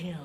kill.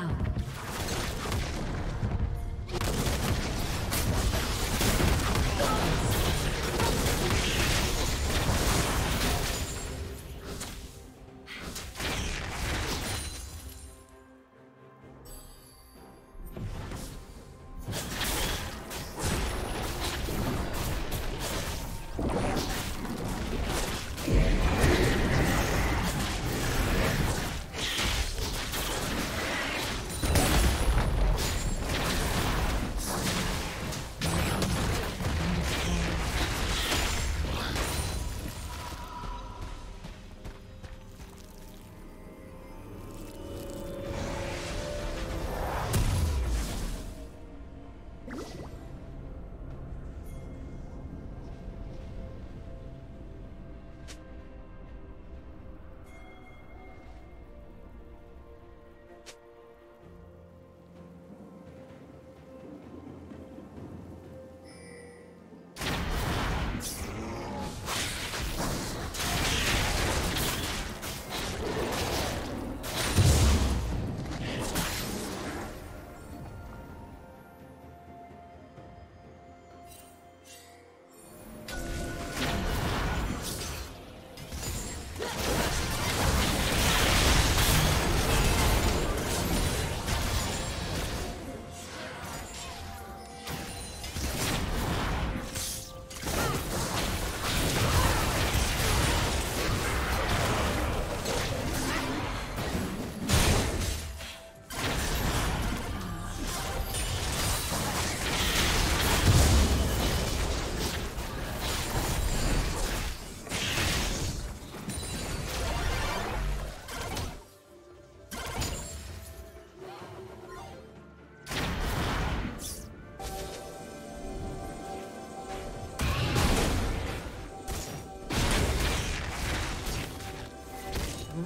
down.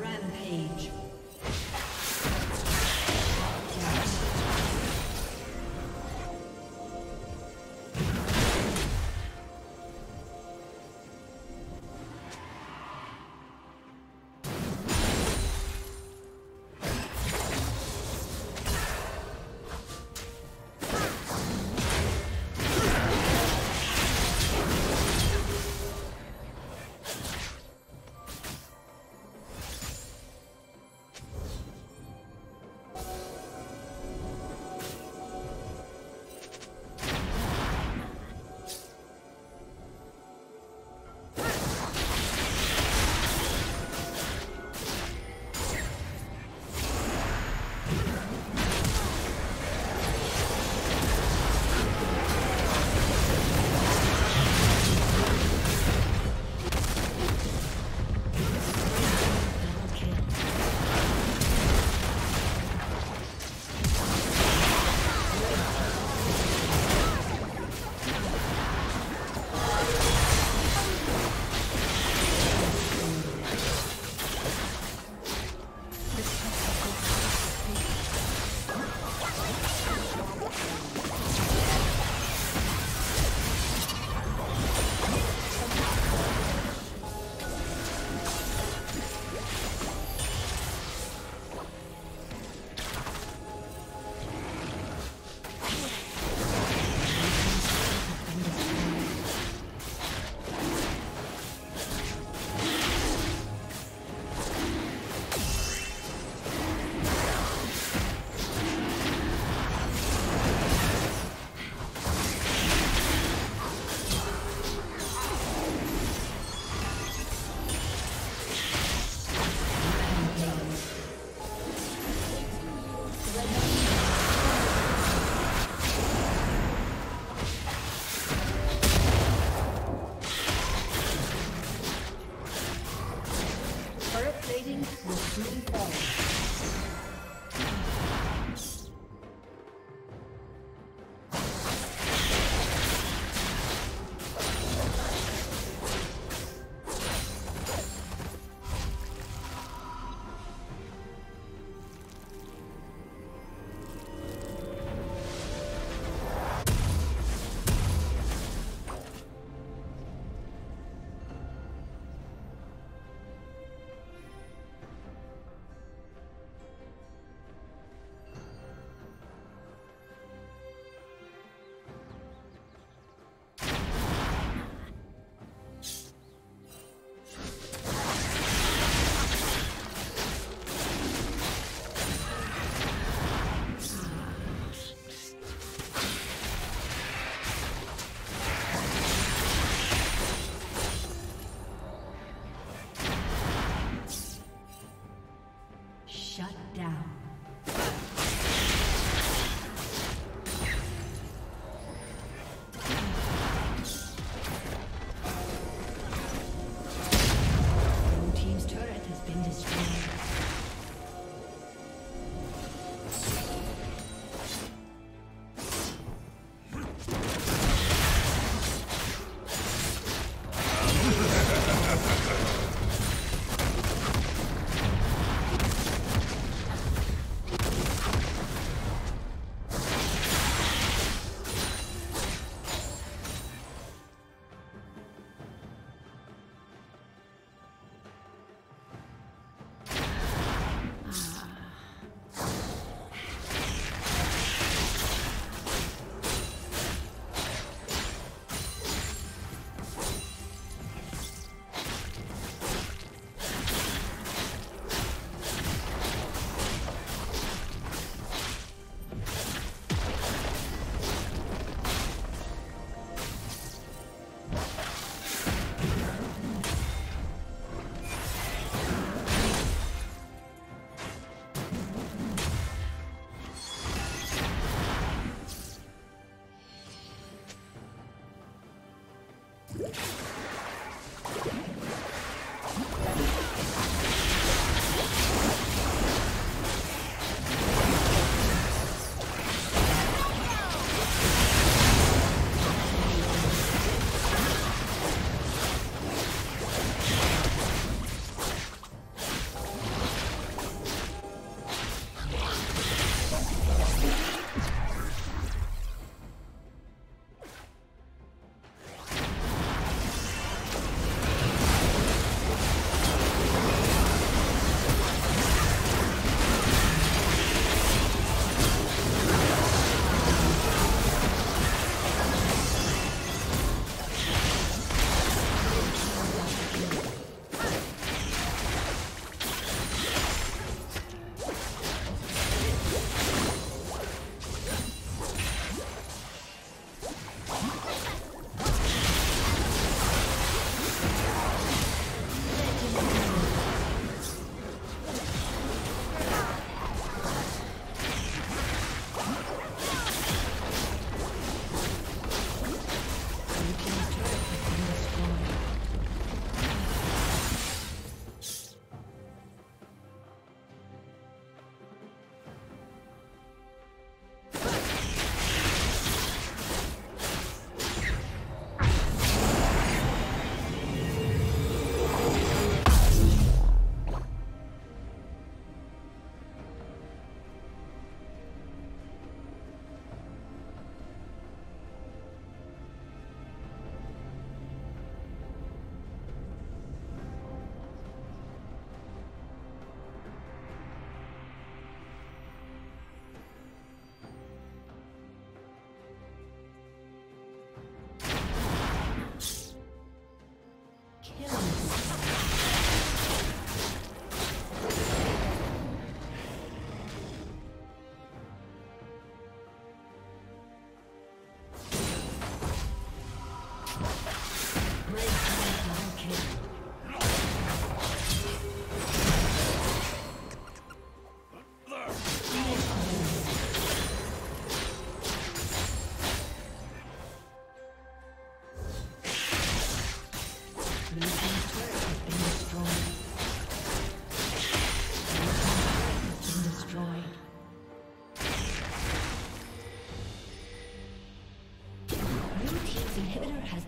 Rampage.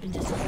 been destroyed.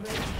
Right.